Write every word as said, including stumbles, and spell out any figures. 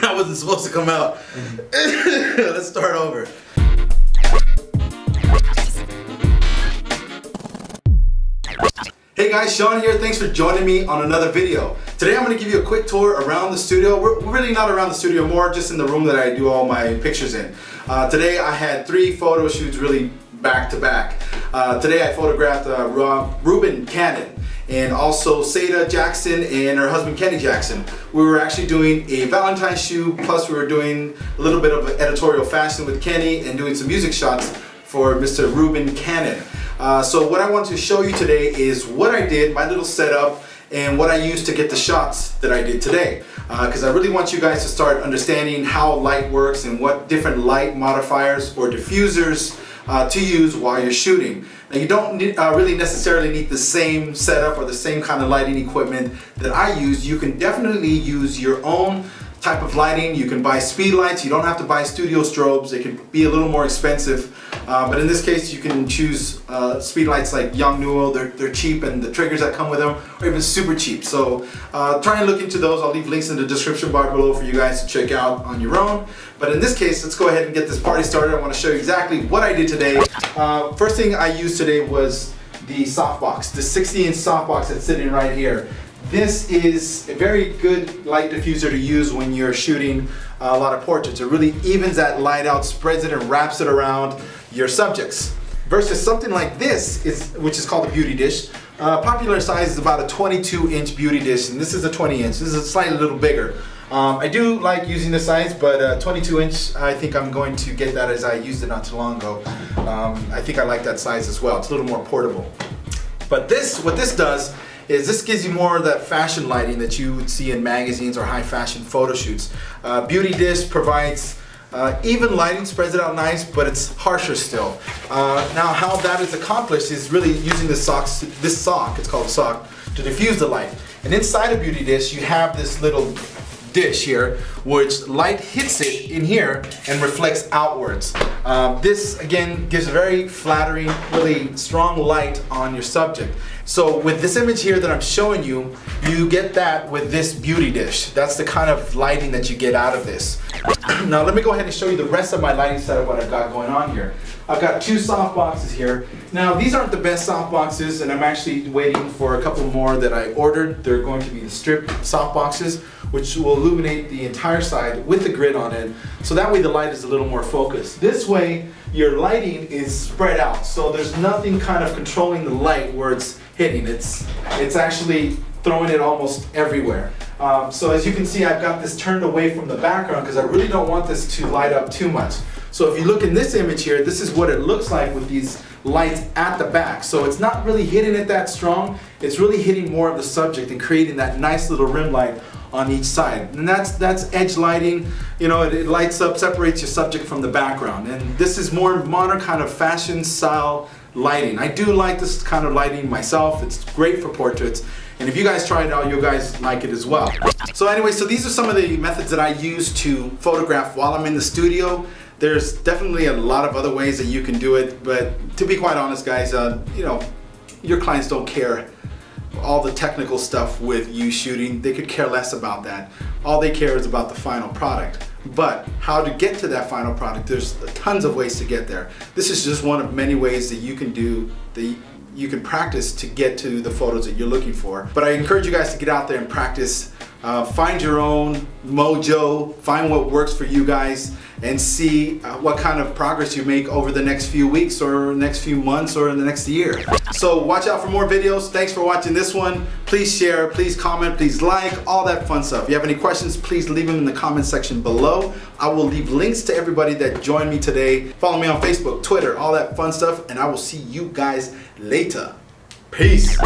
That wasn't supposed to come out. Let's start over. Hey guys, Sean here. Thanks for joining me on another video. Today I'm going to give you a quick tour around the studio. We're really not around the studio, more just in the room that I do all my pictures in. Uh, today I had three photo shoots really back to back. Uh, today I photographed uh, Reuben Cannon and also Sada Jackson and her husband Kenny Jackson. We were actually doing a Valentine's shoot, plus we were doing a little bit of editorial fashion with Kenny and doing some music shots for Mister Reuben Cannon. Uh, so what I want to show you today is what I did, my little setup, and what I used to get the shots that I did today. Because uh, I really want you guys to start understanding how light works and what different light modifiers or diffusers uh, to use while you're shooting. Now you don't need, uh, really necessarily need the same setup or the same kind of lighting equipment that I use. You can definitely use your own type of lighting. You can buy speed lights. You don't have to buy studio strobes. They can be a little more expensive. Uh, but in this case, you can choose uh, speed lights like Yongnuo. They're, they're cheap, and the triggers that come with them are even super cheap. So uh, try and look into those. I'll leave links in the description bar below for you guys to check out on your own. But in this case, let's go ahead and get this party started. I want to show you exactly what I did today. Uh, first thing I used today was the softbox, the sixty inch softbox that's sitting right here. This is a very good light diffuser to use when you're shooting a lot of portraits. It really evens that light out, spreads it, and wraps it around your subjects. Versus something like this, is, which is called a Beauty Dish. Uh, popular size is about a twenty-two inch Beauty Dish, and this is a twenty inch. This is a slightly little bigger. Um, I do like using the size, but uh, twenty-two inch, I think I'm going to get that as I used it not too long ago. Um, I think I like that size as well. It's a little more portable. But this, what this does, is this gives you more of that fashion lighting that you would see in magazines or high fashion photo shoots. Uh, Beauty Dish provides uh, even lighting, spreads it out nice, but it's harsher still. Uh, now how that is accomplished is really using this, socks, this sock, it's called a sock, to diffuse the light. And inside a Beauty Dish you have this little dish here, which light hits it in here and reflects outwards. Uh, this again gives a very flattering, really strong light on your subject. So with this image here that I'm showing you, you get that with this Beauty Dish. That's the kind of lighting that you get out of this. Now let me go ahead and show you the rest of my lighting setup, what I've got going on here. I've got two soft boxes here. Now these aren't the best soft boxes, and I'm actually waiting for a couple more that I ordered. They're going to be the strip soft boxes, which will illuminate the entire side with the grid on it. So that way the light is a little more focused. This way your lighting is spread out, so there's nothing kind of controlling the light where it's hitting. It's, it's actually throwing it almost everywhere. Um, so as you can see, I've got this turned away from the background because I really don't want this to light up too much. So if you look in this image here, this is what it looks like with these lights at the back. So it's not really hitting it that strong. It's really hitting more of the subject and creating that nice little rim light on each side. And that's, that's edge lighting. You know, it, it lights up, separates your subject from the background. And this is more modern kind of fashion style lighting. I do like this kind of lighting myself. It's great for portraits. And if you guys try it out, you guys like it as well. So anyway, so these are some of the methods that I use to photograph while I'm in the studio. There's definitely a lot of other ways that you can do it, but to be quite honest guys, uh, you know, your clients don't care all the technical stuff with you shooting. They could care less about that. All they care is about the final product. But how to get to that final product, there's tons of ways to get there. This is just one of many ways that you can do the you can practice to get to the photos that you're looking for. But I encourage you guys to get out there and practice. Uh, find your own mojo, find what works for you guys, and see uh, what kind of progress you make over the next few weeks or next few months or in the next year. So watch out for more videos. Thanks for watching this one. Please share, please comment, please like, all that fun stuff. If you have any questions, please leave them in the comment section below. I will leave links to everybody that joined me today. Follow me on Facebook, Twitter, all that fun stuff, and I will see you guys later. Peace.